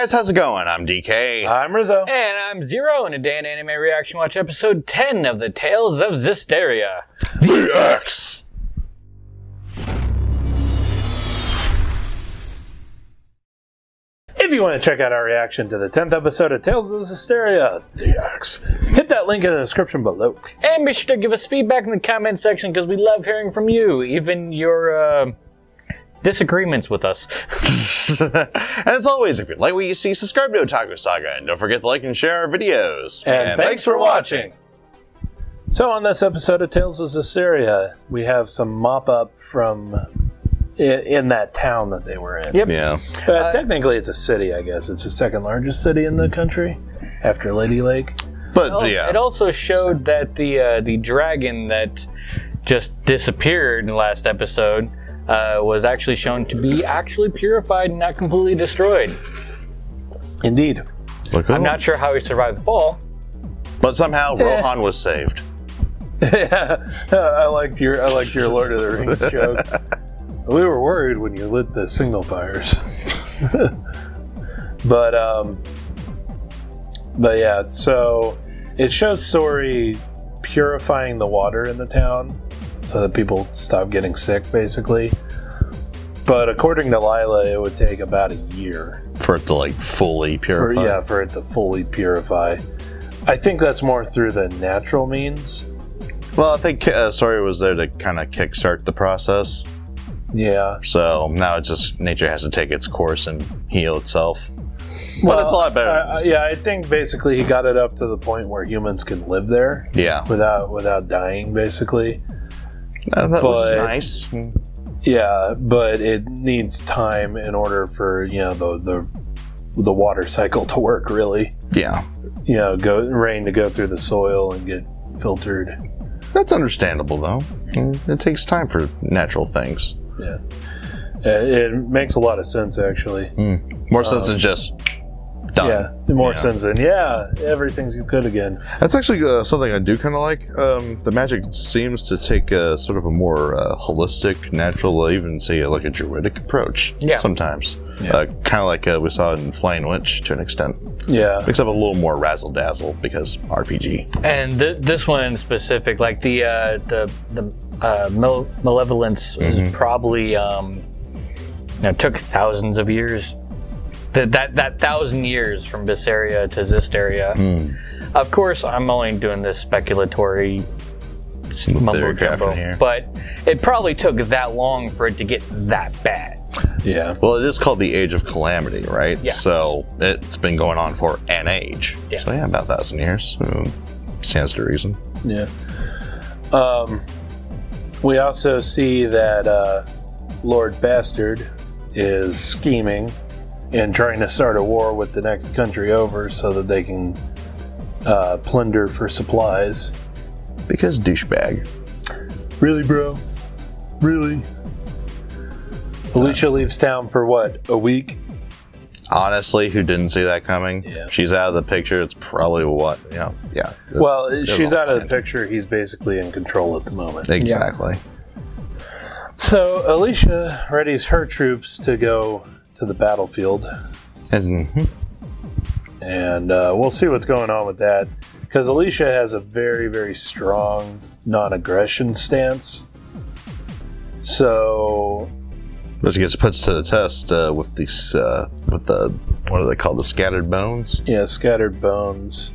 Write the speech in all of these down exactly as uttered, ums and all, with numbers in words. guys, how's it going? I'm D K. I'm Rizzo. And I'm Zero, and today in Anime Reaction Watch episode ten of the Tales of Zesteria. The X! If you want to check out our reaction to the tenth episode of Tales of Zesteria, the X, hit that link in the description below. And be sure to give us feedback in the comment section because we love hearing from you, even your uh, disagreements with us. And as always, if you like what you see, subscribe to Otaku Saga, and don't forget to like and share our videos. And, and thanks, thanks for watching. So on this episode of Tales of Zesteria, we have some mop-up from... in that town that they were in. Yep. Yeah. But uh, technically it's a city, I guess. It's the second largest city in the country after Lady Lake. But well, yeah. It also showed that the uh, the dragon that just disappeared in the last episode uh, was actually shown to be actually purified and not completely destroyed. Indeed. So cool. I'm not sure how he survived the fall. But somehow Rohan was saved. Yeah. I liked your I liked your Lord of the Rings joke. We were worried when you lit the signal fires. but, um, but yeah, so it shows Sorey purifying the water in the town so that people stop getting sick, basically. But according to Lila, it would take about a year. For it to, like, fully purify? For, yeah, for it to fully purify. I think that's more through the natural means. Well, I think uh, Sorey was there to kind of kickstart the process. Yeah. So now it's just nature has to take its course and heal itself. Well, but it's a lot better. Uh, yeah, I think basically he got it up to the point where humans can live there. Yeah. Without without dying, basically. Uh, that but, was nice. Yeah, but it needs time in order for you know the the the water cycle to work really. Yeah. You know, go rain to go through the soil and get filtered. That's understandable though. It takes time for natural things. Yeah, it makes a lot of sense actually. Mm. More sense um, than just done. Yeah, more yeah. sense than yeah, everything's good again. That's actually uh, something I do kind of like. Um, the magic seems to take a sort of a more uh, holistic, natural, even say like a druidic approach. Yeah, sometimes yeah. Uh, kind of like uh, we saw in Flying Witch to an extent. Yeah, except a little more razzle dazzle because R P G. And th this one in specific, like the uh, the the. Uh, male malevolence mm-hmm. probably um, you know, took thousands of years. That that that thousand years from Biseria to Zesteria. Mm. Of course, I'm only doing this speculatory mumbo jumbo, but it probably took that long for it to get that bad. Yeah. Well, it is called the Age of Calamity, right? Yeah. So it's been going on for an age. Yeah. So yeah, about a thousand years. So stands to reason. Yeah. Um. We also see that uh, Lord Bastard is scheming and trying to start a war with the next country over so that they can uh, plunder for supplies. Because douchebag. Really, bro? Really? Alisha uh, leaves town for what, a week? Honestly, who didn't see that coming? Yeah. She's out of the picture. It's probably what, you know, yeah. It's, well, she's out of the picture. He's basically in control at the moment. Exactly. Yeah. So Alisha readies her troops to go to the battlefield. Mm-hmm. And uh, we'll see what's going on with that. Because Alisha has a very, very strong non-aggression stance. So... Which gets put to the test uh, with these, uh, with the, what are they called, the Scattered Bones? Yeah, Scattered Bones.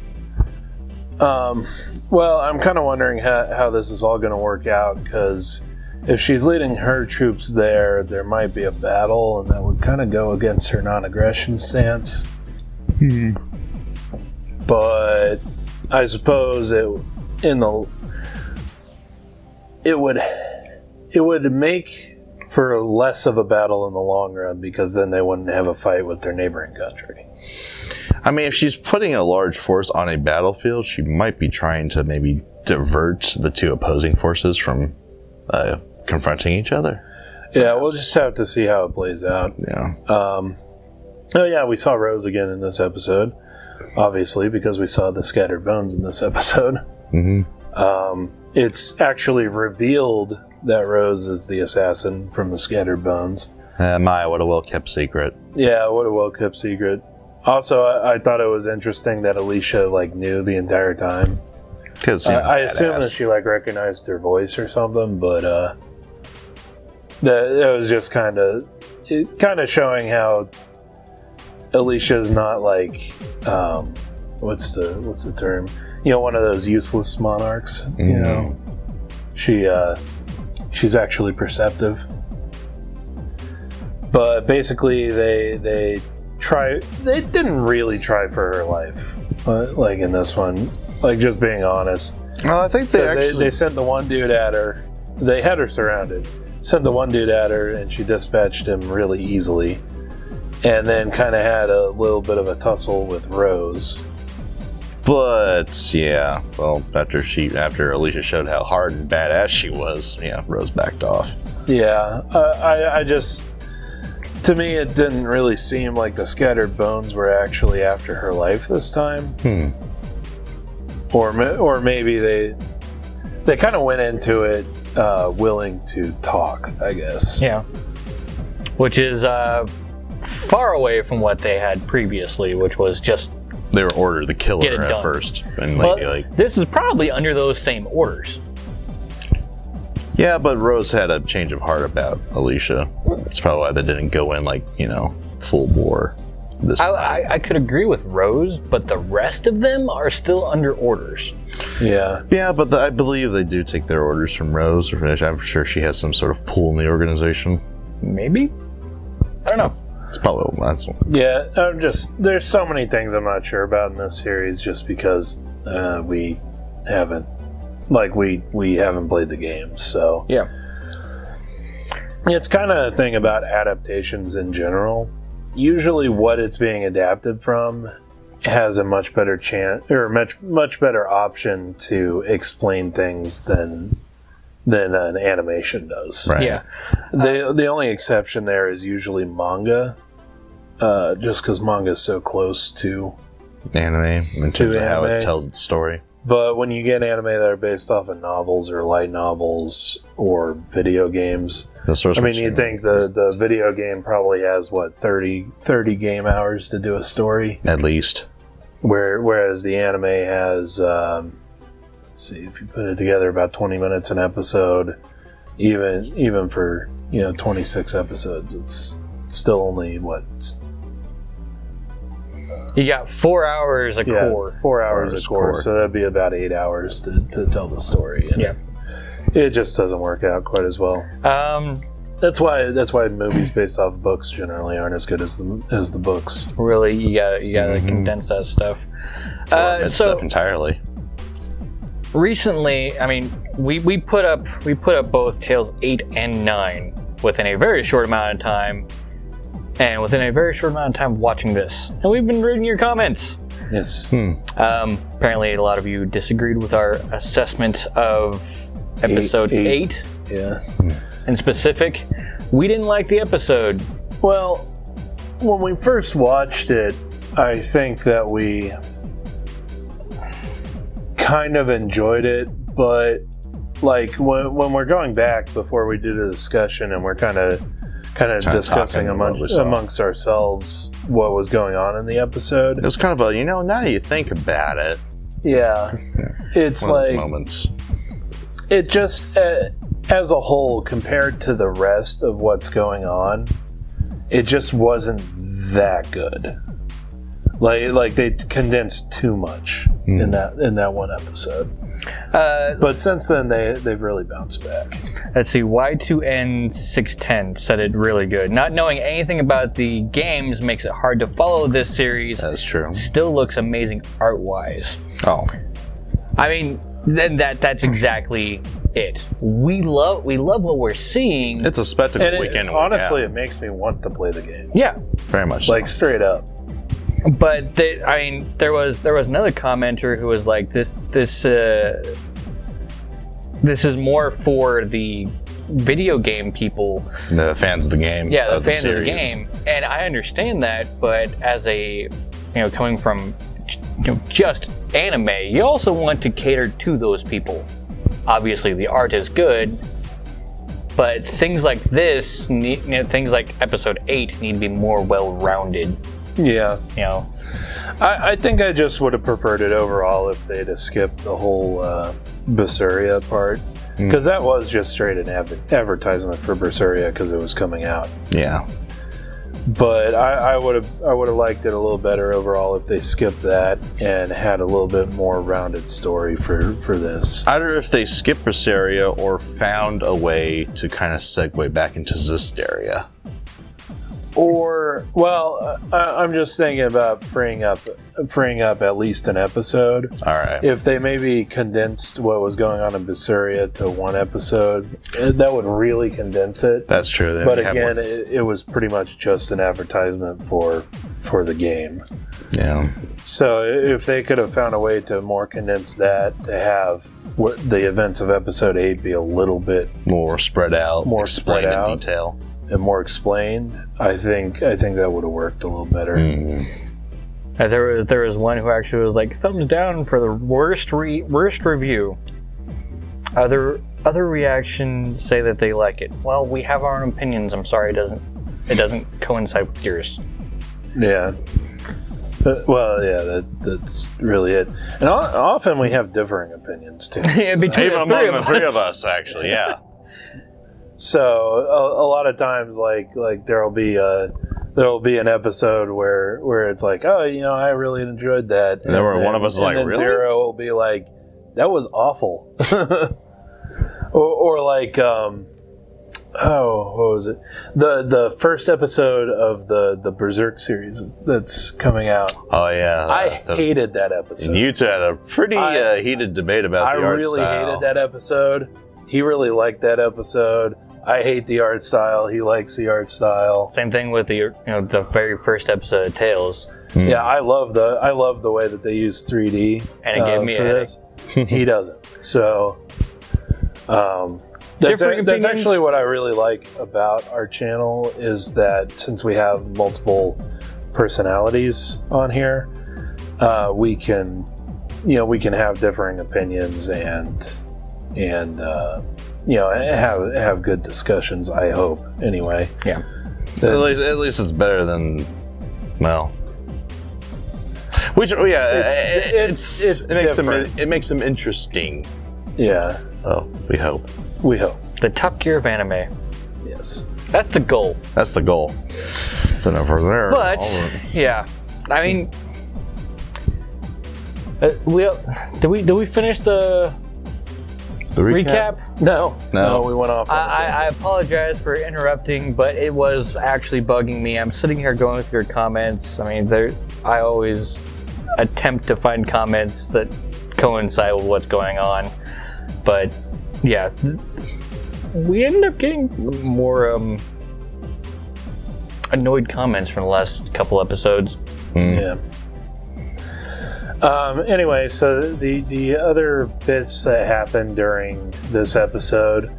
Um, well, I'm kind of wondering how, how this is all going to work out, because if she's leading her troops there, there might be a battle, and that would kind of go against her non-aggression stance. Mm-hmm. But I suppose it, in the, it would, it would make... for less of a battle in the long run, because then they wouldn't have a fight with their neighboring country. I mean, if she's putting a large force on a battlefield, she might be trying to maybe divert the two opposing forces from uh, confronting each other. Yeah, we'll just have to see how it plays out. Yeah. Um, oh yeah, we saw Rose again in this episode, obviously, because we saw the Scattered Bones in this episode. Mm-hmm. Um, it's actually revealed... that Rose is the assassin from the Scattered Bones. Uh, Maya, what a well-kept secret. Yeah, what a well-kept secret. Also, I, I thought it was interesting that Alisha like knew the entire time. Because uh, I assume that she like recognized her voice or something, but uh, that it was just kind of kind of showing how Alisha's not like um, what's the what's the term? You know, one of those useless monarchs. Mm-hmm. You know, she uh, she's actually perceptive. But basically, they they try. They didn't really try for her life, but like in this one. Like, just being honest. Well, I think they, actually... they they sent the one dude at her. They had her surrounded. Sent the one dude at her, and she dispatched him really easily. And then kind of had a little bit of a tussle with Rose. But, yeah. Well, after she, after Alisha showed how hard and badass she was, yeah, Rose backed off. Yeah. Uh, I, I just... To me, it didn't really seem like the Scattered Bones were actually after her life this time. Hmm. Or, or maybe they they kind of went into it uh, willing to talk, I guess. Yeah. Which is uh, far away from what they had previously, which was just... They were ordered to kill her at first. And like, well, like, this is probably under those same orders. Yeah, but Rose had a change of heart about Alisha. That's probably why they didn't go in, like, you know, full bore. This I, I, I could agree with Rose, but the rest of them are still under orders. Yeah. Yeah, but the, I believe they do take their orders from Rose. Or finish. I'm sure she has some sort of pull in the organization. Maybe? I don't know. That's, that's probably the last one. Yeah, I'm just... There's so many things I'm not sure about in this series just because uh, we haven't... Like, we, we haven't played the game, so... Yeah. It's kind of a thing about adaptations in general. Usually what it's being adapted from has a much better chance or much much better option to explain things than than an animation does. Right. Yeah. The uh, the only exception there is usually manga, uh, just because manga is so close to anime in terms of how it tells its story. But when you get anime that are based off of novels or light novels or video games, I mean, you'd think the, the video game probably has, what, thirty, thirty game hours to do a story? At least. Where, whereas the anime has, um, let's see, if you put it together, about twenty minutes an episode, even even for, you know, twenty-six episodes, it's still only, what, you got four hours a yeah, core. Four hours, four hours a core, core, so that'd be about eight hours to, to tell the story. And yeah, it just doesn't work out quite as well. Um, that's why that's why movies based off books generally aren't as good as the as the books. Really, you gotta you gotta mm-hmm. condense that stuff. Or uh, that so stuff entirely. Recently, I mean, we, we put up we put up both Tales eight and nine within a very short amount of time. And within a very short amount of time watching this. And we've been reading your comments. Yes. Hmm. Um, apparently a lot of you disagreed with our assessment of episode eight. eight. Yeah. Hmm. In specific, we didn't like the episode. Well, when we first watched it, I think that we kind of enjoyed it. But like when, when we're going back before we do the discussion and we're kind of... Kind of discussing amongst, amongst ourselves what was going on in the episode. It was kind of a, you know, now that you think about it. Yeah. It's like... moments. It just, uh, as a whole, compared to the rest of what's going on, it just wasn't that good. Like, like they condensed too much mm. in that in that one episode. Uh, but since then, they, they've really bounced back. Let's see, Y two N six ten said it really good. Not knowing anything about the games makes it hard to follow this series. That's true. Still looks amazing art-wise. Oh. I mean, then that that's exactly it. We love we love what we're seeing. It's a spectacle and weekend. It, honestly, yeah. It makes me want to play the game. Yeah. Very much Like, so. straight up. But they, I mean, there was there was another commenter who was like, "This this uh, this is more for the video game people, the fans of the game." Yeah, the, of the fans series. of the game, and I understand that. But as a you know, coming from you know, just anime, you also want to cater to those people. Obviously, the art is good, but things like this, you know, things like episode eight, need to be more well-rounded. Yeah. You know. I, I think I just would have preferred it overall if they'd have skipped the whole uh, Biseria part. Because mm. that was just straight an ad advertisement for Berseria because it was coming out. Yeah. But I would have I would have liked it a little better overall if they skipped that and had a little bit more rounded story for, for this. Either if they skipped Berseria or found a way to kind of segue back into Zesteria. Or, well, I, I'm just thinking about freeing up freeing up at least an episode. All right. If they maybe condensed what was going on in Biseria to one episode, that would really condense it. That's true. They but again, it, it was pretty much just an advertisement for for the game. Yeah. So if they could have found a way to more condense that, to have what the events of episode eight be a little bit more spread out, more spread out in detail. And more explained, I think I think that would have worked a little better. Mm. Uh, there was there was one who actually was like thumbs down for the worst re worst review. Other other reactions say that they like it. Well, we have our own opinions. I'm sorry, it doesn't it doesn't coincide with yours. Yeah. Uh, well, yeah, that, that's really it. And often we have differing opinions too. Yeah, between so. the, three among of the three of us, actually, yeah. So a, a lot of times, like like there'll be a there'll be an episode where where it's like, oh, you know, I really enjoyed that, and, and then where one of us is like, really? Zero will be like, that was awful, or, or like, um, oh, what was it? The the first episode of the the Berserk series that's coming out. Oh yeah, I the, hated that episode. And you two had a pretty I, uh, heated debate about I the art really style. hated that episode. He really liked that episode. I hate the art style. He likes the art style. Same thing with the you know the very first episode of Tales. Mm. Yeah, I love the I love the way that they use three D. And it gave uh, me a headache. He doesn't. So um, that's, a, that's actually what I really like about our channel is that since we have multiple personalities on here, uh, we can you know we can have differing opinions and. And uh, you know, have have good discussions. I hope, anyway. Yeah. At least, at least it's better than, well. Which yeah, it's it's, it's it makes them it makes them interesting. Yeah. Oh, we hope. We hope. The Top Gear of anime. Yes. That's the goal. That's the goal. Yes. Then over there. But yeah, I mean, uh, we did we did we finish the. The recap? recap? No, no, no, we went off. I, I apologize for interrupting, but it was actually bugging me. I'm sitting here going through your comments. I mean, there, I always attempt to find comments that coincide with what's going on, but yeah, we ended up getting more um, annoyed comments from the last couple episodes. Mm. Yeah. Um, anyway, so the, the other bits that happened during this episode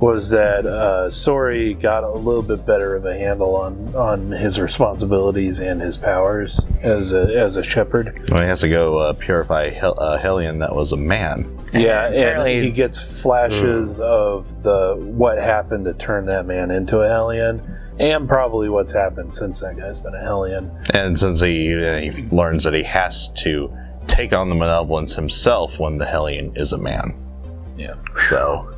was that uh, Sorey got a little bit better of a handle on, on his responsibilities and his powers as a, as a shepherd. Well, he has to go uh, purify Hel uh, Hellion that was a man. Yeah, and he gets flashes mm. of the what happened to turn that man into a Hellion. And probably what's happened since that guy's been a Hellion. And since he, uh, he learns that he has to take on the malevolence himself when the Hellion is a man. Yeah. So,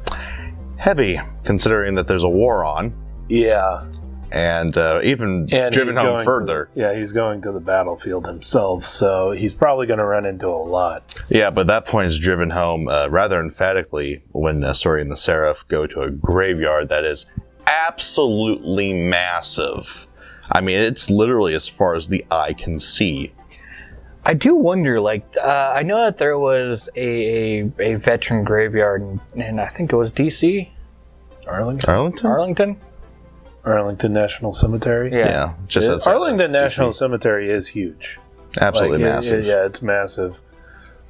heavy, considering that there's a war on. Yeah. And uh, even and driven home further. To, yeah, he's going to the battlefield himself, so he's probably going to run into a lot. Yeah, but that point is driven home uh, rather emphatically when uh, Sorey and the Seraph go to a graveyard that is absolutely massive. I mean, it's literally as far as the eye can see. I do wonder, like, uh, I know that there was a, a, a veteran graveyard, and, and I think it was D C? Arlington? Arlington? Arlington? Arlington National Cemetery? Yeah. yeah just it, Arlington National D C. Cemetery is huge. Absolutely like, massive. It, it, yeah, it's massive.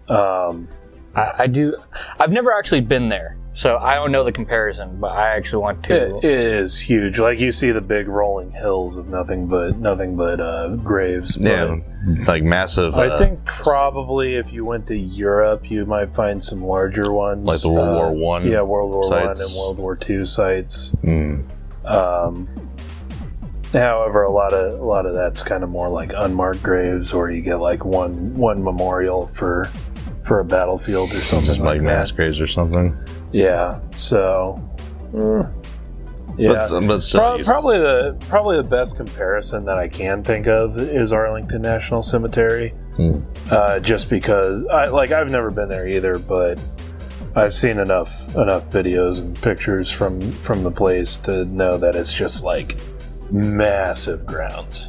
Um, I, I do... I've never actually been there. So I don't know the comparison, but I actually want to. It is huge. Like you see the big rolling hills of nothing but nothing but uh, graves. Yeah, but like massive. I uh, think probably if you went to Europe, you might find some larger ones, like the World uh, War One. Yeah, World War One and World War Two sites. Mm. Um, However, a lot of a lot of that's kind of more like unmarked graves, or you get like one one memorial for for a battlefield or something just like, like mass that. graves or something. Yeah. So. Mm. Yeah, but, but still, Pro- probably the probably the best comparison that I can think of is Arlington National Cemetery, hmm. uh, just because I like I've never been there either, but I've seen enough enough videos and pictures from from the place to know that it's just like massive grounds.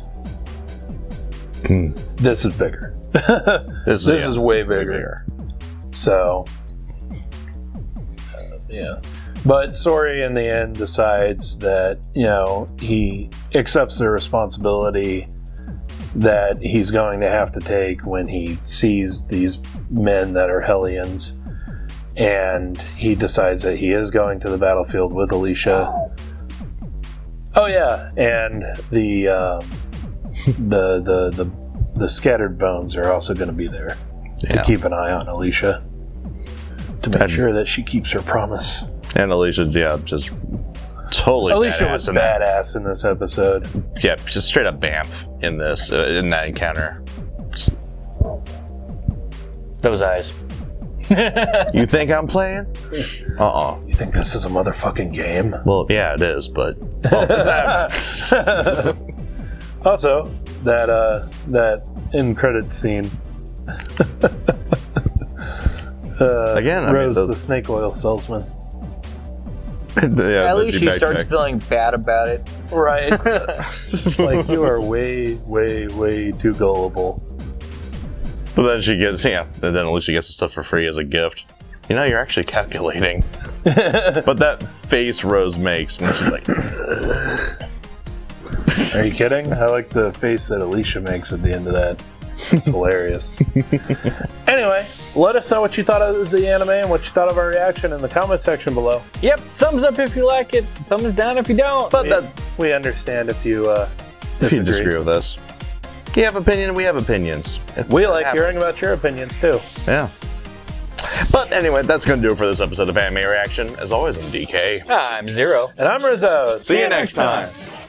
Hmm. This is bigger. this is, this yeah, is way bigger. Way bigger. So, uh, yeah. But Sorey, in the end, decides that, you know, he accepts the responsibility that he's going to have to take when he sees these men that are Hellions. And he decides that he is going to the battlefield with Alisha. Oh, yeah. And the um, the, the, the the Scattered Bones are also going to be there yeah. to keep an eye on Alisha, to make sure that she keeps her promise. And Alisha, yeah, just totally Alisha badass was in badass in this episode. Yeah, just straight up B A M F in this, uh, in that encounter. Just... Those eyes. You think I'm playing? Uh-uh. You think this is a motherfucking game? Well, yeah, it is, but... Well, also, that, uh, that in-credits scene. uh, Again, I Rose, mean, those... the snake oil salesman. Yeah, at least she backpack. starts feeling bad about it. Right. It's like, you are way, way, way too gullible. But then she gets, yeah, and then at least she gets the stuff for free as a gift. You know, you're actually calculating. But that face Rose makes when she's like... Are you kidding? I like the face that Alisha makes at the end of that. It's hilarious. Anyway, let us know what you thought of the anime and what you thought of our reaction in the comment section below. Yep, thumbs up if you like it, thumbs down if you don't. But we, that's, we understand if you uh, disagree. If you disagree with us. You have opinion, we have opinions. If we like happens. hearing about your opinions too. Yeah. But anyway, that's going to do it for this episode of Anime Reaction. As always, I'm D K. I'm Zero. And I'm Rizzo. See, See you next time. time.